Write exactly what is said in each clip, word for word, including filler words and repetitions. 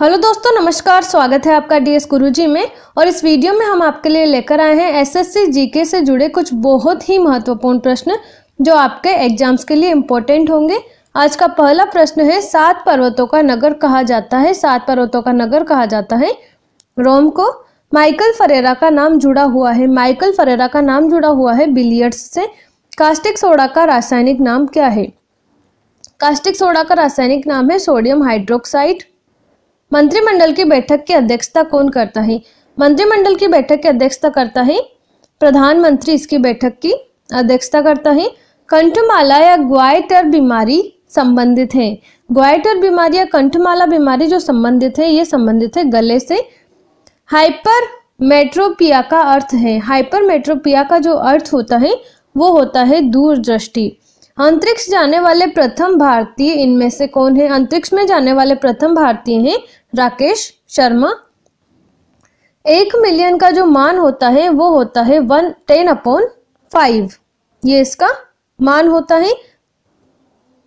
Hello दोस्तों, नमस्कार। स्वागत है आपका डीएस गुरुजी में। और इस वीडियो में हम आपके लिए लेकर आए हैं एसएससी जीके से जुड़े कुछ बहुत ही महत्वपूर्ण प्रश्न जो आपके एग्जाम्स के लिए इम्पोर्टेंट होंगे। आज का पहला प्रश्न है, सात पर्वतों का नगर कहा जाता है सात पर्वतों का नगर कहा जाता है रोम को। माइकल फरेरा का नाम जुड़ा हुआ है माइकल फरेरा का नाम जुड़ा हुआ है बिलियर्ड्स से। कास्टिक सोडा का रासायनिक नाम क्या है? कास्टिक सोडा का रासायनिक नाम है सोडियम हाइड्रोक्साइड। मंत्रिमंडल की बैठक की अध्यक्षता कौन करता है? मंत्रिमंडल की बैठक की अध्यक्षता करता है प्रधानमंत्री। इसकी बैठक की अध्यक्षता करता है। कंठमाला या ग्वाइटर बीमारी संबंधित है। ग्वाइटर बीमारी या कंठमाला बीमारी जो संबंधित है, ये संबंधित है गले से। हाइपर मेट्रोपिया का अर्थ है हाइपर मेट्रोपिया का जो अर्थ होता है वो होता है दूरदृष्टि। अंतरिक्ष जाने वाले प्रथम भारतीय इनमें से कौन है? अंतरिक्ष में जाने वाले प्रथम भारतीय हैं राकेश शर्मा। एक मिलियन का जो मान होता है वो होता है वन टेन अपॉन फाइव, ये इसका मान होता है।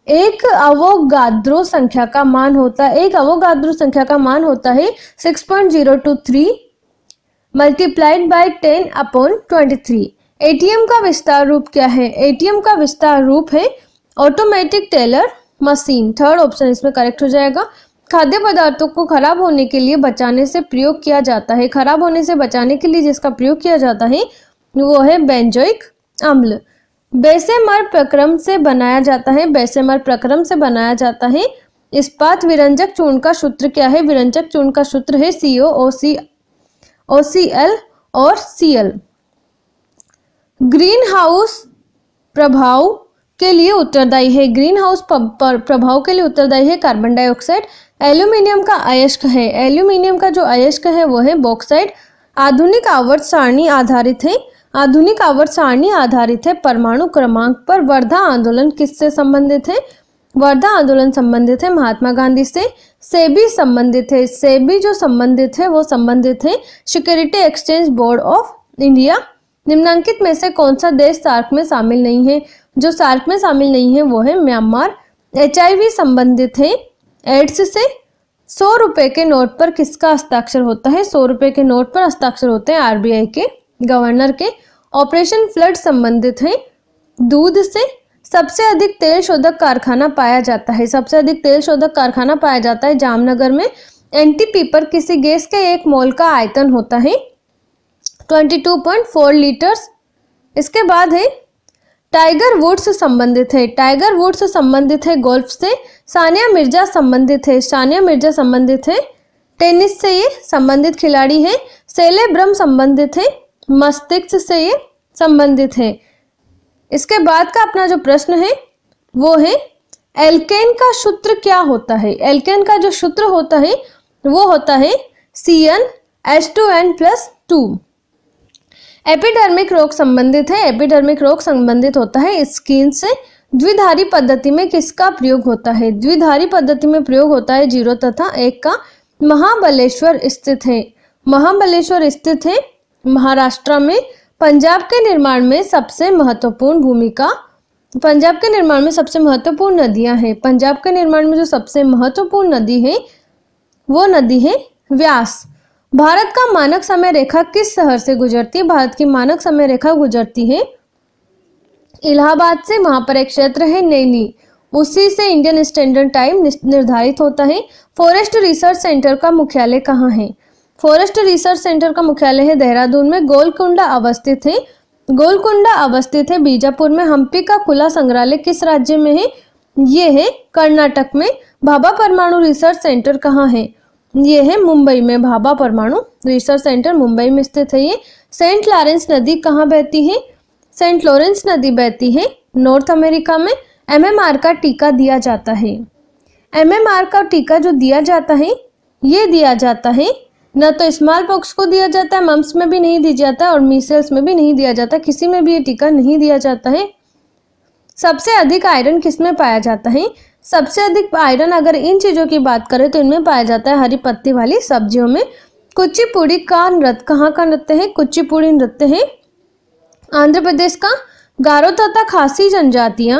एक अवोगाद्रो संख्या का मान होता है एक अवोगाद्रो संख्या का मान होता है six point zero two three multiplied by ten upon twenty three. ATM का विस्तार रूप क्या है? एटीएम का विस्तार रूप है automatic teller machine. Third option इसमें करेक्ट हो जाएगा। खाद्य पदार्थों को खराब होने के लिए बचाने से प्रयोग किया जाता है खराब होने से बचाने के लिए जिसका प्रयोग किया जाता है वो है बेंजोइक अम्ल। बेसेमर प्रक्रम से बनाया जाता है बेसेमर प्रक्रम से बनाया जाता है इस्पात। विरंजक चूर्ण का सूत्र क्या है? विरंजक चूर्ण का सूत्र है सीओ ओसी ओसीएल और सीएल। ग्रीन हाउस प्रभाव के लिए उत्तरदायी है ग्रीन हाउस प्रभाव के लिए उत्तरदायी है कार्बन डाइऑक्साइड। एल्यूमिनियम का अयस्क है एल्यूमिनियम का जो अयस्क है वो है बॉक्साइड। आधुनिक आवर्त सारणी आधारित है आधुनिक आवर्त सारणी आधारित है परमाणु क्रमांक पर। वर्धा आंदोलन किससे संबंधित है? वर्धा आंदोलन संबंधित है महात्मा गांधी से। सेबी संबंधित है सेबी जो संबंधित है वो संबंधित है security exchange board of India. निम्नांकित में से कौन सा देश सार्क में शामिल नहीं है? जो सार्क में शामिल नहीं है वो है म्यांमार। एचआईवी संबंधित है एड्स से। सौ रुपए के नोट पर किसका हस्ताक्षर होता है? सौ रुपए के नोट पर हस्ताक्षर होते हैं आरबीआई के गवर्नर के। ऑपरेशन फ्लड संबंधित है दूध से। सबसे अधिक तेल शोधक कारखाना पाया जाता है सबसे अधिक तेल शोधक कारखाना पाया जाता है जामनगर में। एनटीपी पर किसी गैस के एक मोल का आयतन होता है बाईस पॉइंट चार लीटर्स। इसके बाद है टाइगर वुड्स संबंधित है टाइगर वुड्स संबंधित है गोल्फ से। सानिया मिर्जा संबंधित है सानिया मिर्जा संबंधित है टेनिस से, ये संबंधित खिलाड़ी है। सेलेब्रम संबंधित है मस्तिष्क से, ये संबंधित है। इसके बाद का अपना जो प्रश्न है वो है एल्केन का सूत्र क्या होता है? एल्केन का जो सूत्र होता है वो होता है C N H two N plus two. Epidermic रोग संबंधित है एपिडर्मिक रोग संबंधित होता है स्किन से। द्विधारी पद्धति में किसका प्रयोग होता है? द्विधारी पद्धति में प्रयोग होता है जीरो तथा एक का। महाबलेश्वर स्थित है महाबलेश्वर स्थित है महाराष्ट्र में। पंजाब के निर्माण में सबसे महत्वपूर्ण भूमिका पंजाब के निर्माण में सबसे महत्वपूर्ण नदियां हैं पंजाब के निर्माण में जो सबसे महत्वपूर्ण नदी है वो नदी है व्यास। भारत का मानक समय रेखा किस शहर से गुजरती है? भारत की मानक समय रेखा गुजरती है इलाहाबाद से। वहां पर एक क्षेत्र है नैनी, उसी से इंडियन स्टैंडर्ड टाइम निर्धारित होता है। फॉरेस्ट रिसर्च सेंटर का मुख्यालय कहाँ है? फॉरेस्ट रिसर्च सेंटर का मुख्यालय है देहरादून में। गोलकुंडा अवस्थित है गोलकुंडा अवस्थित है बीजापुर में। हम्पी का खुला संग्रहालय किस राज्य में है? ये है कर्नाटक में। भाभा परमाणु रिसर्च सेंटर कहाँ है? ये है मुंबई में। भाभा परमाणु रिसर्च सेंटर मुंबई में स्थित है। ये सेंट लॉरेंस नदी कहाँ बहती है? सेंट लॉरेंस नदी बहती है नॉर्थ अमेरिका में। एमएमआर का टीका दिया जाता है एमएमआर का टीका जो दिया जाता है ये दिया जाता है न तो स्मॉल पॉक्स को दिया जाता है, मम्स में भी नहीं दिया जाता और मीजल्स में भी नहीं दिया जाता, किसी में भी ये टीका नहीं दिया जाता है। सबसे अधिक आयरन किसमें पाया जाता है? सबसे अधिक आयरन अगर इन चीजों की बात करें तो इनमें पाया जाता है हरी पत्ती वाली सब्जियों में। कुचिपुड़ी का नृत्य कहाँ का नृत्य है? कुचिपुड़ी नृत्य है आंध्र प्रदेश का। गारो तथा खासी जनजातियां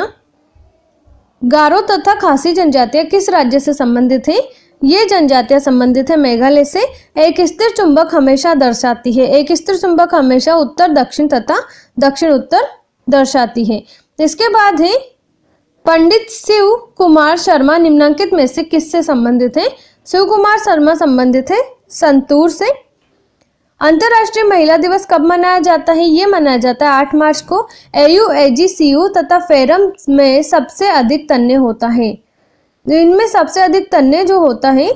गारो तथा खासी जनजातियां किस राज्य से संबंधित है? ये जनजातियां संबंधित है मेघालय से। एक स्थिर चुंबक हमेशा दर्शाती है, एक स्थिर चुंबक हमेशा उत्तर दक्षिण तथा दक्षिण उत्तर दर्शाती है। इसके बाद है पंडित शिव कुमार शर्मा निम्नांकित में से किससे संबंधित है? शिव कुमार शर्मा संबंधित है संतूर से। अंतर्राष्ट्रीय महिला दिवस कब मनाया जाता है? ये मनाया जाता है आठ मार्च को। एयू, एजीसीयू तथा फेरम में सबसे अधिक तन्ने होता है। इनमें सबसे अधिक तन्ने जो होता है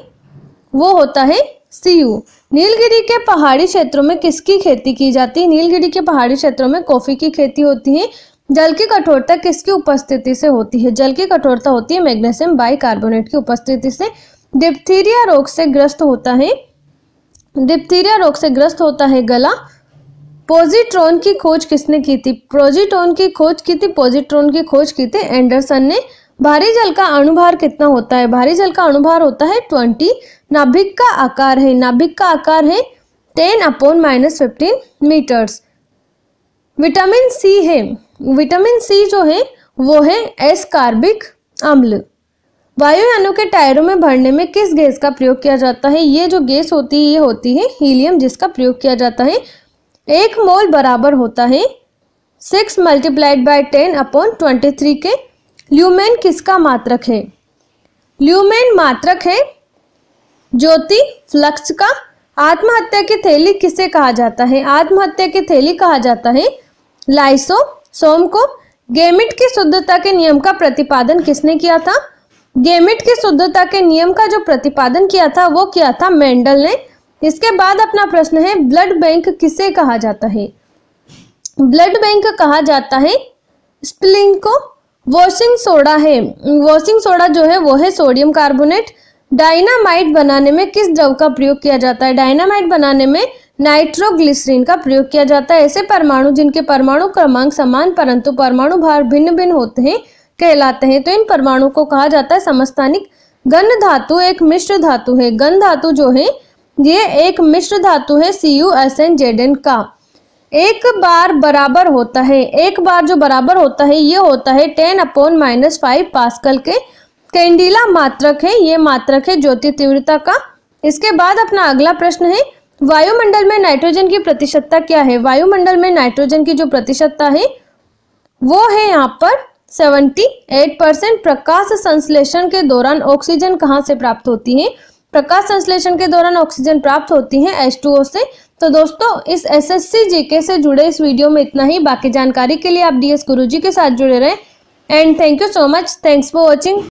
वो होता है सीयू। नीलगिरी के पहाड़ी क्षेत्रों में किसकी खेती की जाती है? नीलगिरी के पहाड़ी क्षेत्रों में कॉफी की खेती होती है। जल की कठोरता किसकी उपस्थिति से होती है? जल की कठोरता होती है मैग्नीशियम बाइकार्बोनेट की उपस्थिति से। डिप्थीरिया रोग से ग्रस्त होता है, डिप्थीरिया रोग से ग्रस्त होता है गला। पॉजिट्रॉन की खोज किसने की थी? पॉजिट्रॉन की खोज की थी पॉजिट्रॉन की खोज की थी एंडरसन ने। भारी जल का अणुभार कितना होता है? भारी जल का अणुभार होता है बीस। नाभिक का आकार है, नाभिक का आकार है दस upon minus fifteen metres. Vitamin C है, विटामिन सी जो है वो है एसकार्बिक अम्ल। वायुयानों के टायरों में भरने में किस गैस का प्रयोग किया जाता है? ये जो गैस होती है ये होती है हीलियम, जिसका प्रयोग किया जाता है। एक मोल बराबर होता है six multiplied by ten upon twenty three के। ल्यूमेन किसका मात्रक है? ल्यूमेन मात्रक है ज्योति फ्लक्स का। आत्महत्या की थैली किसे कहा जाता है? आत्महत्या की थैली कहा जाता है लाइसोसोम को। गैमेट की शुद्धता के नियम का प्रतिपादन किसने किया था? गैमेट की शुद्धता के नियम का जो प्रतिपादन किया था वो किया था मेंडल ने। इसके बाद अपना प्रश्न है ब्लड बैंक किसे कहा जाता है? ब्लड बैंक कहा जाता है स्प्लीन को। वॉशिंग सोडा है, वॉशिंग सोडा जो है वो है सोडियम कार्बोनेट। डायनामाइट बनाने में किस द्रव का प्रयोग किया जाता है? डायनामाइट बनाने में नाइट्रोग्लिसरीन का प्रयोग किया जाता है। ऐसे परमाणु जिनके परमाणु क्रमांक समान परंतु परमाणु भार भिन्न भिन्न होते हैं कहलाते हैं, तो इन परमाणु को कहा जाता है समस्थानिक। गन धातु एक मिश्र धातु है, गन धातु जो है ये एक मिश्र धातु है C U S N Z N का। एक बार बराबर होता है, एक बार जो बराबर होता है ये होता है दस अपॉन माइनस फाइव पास्कल के। कैंडिला मात्रक है, ये मात्रक है ज्योति तीव्रता का। इसके बाद अपना अगला प्रश्न है वायुमंडल में नाइट्रोजन की प्रतिशतता क्या है? वायुमंडल में नाइट्रोजन की जो प्रतिशतता है वो है यहाँ पर अठहत्तर परसेंट। प्रकाश संश्लेषण के दौरान ऑक्सीजन कहाँ से प्राप्त होती है? प्रकाश संश्लेषण के दौरान ऑक्सीजन प्राप्त होती है H टू O से। तो दोस्तों इस S S C G K से जुड़े इस वीडियो में इतना ही। बाकी जानकारी के लिए आप D S गुरुजी के साथ जुड़े रहें। And thank you so much, thanks for watching.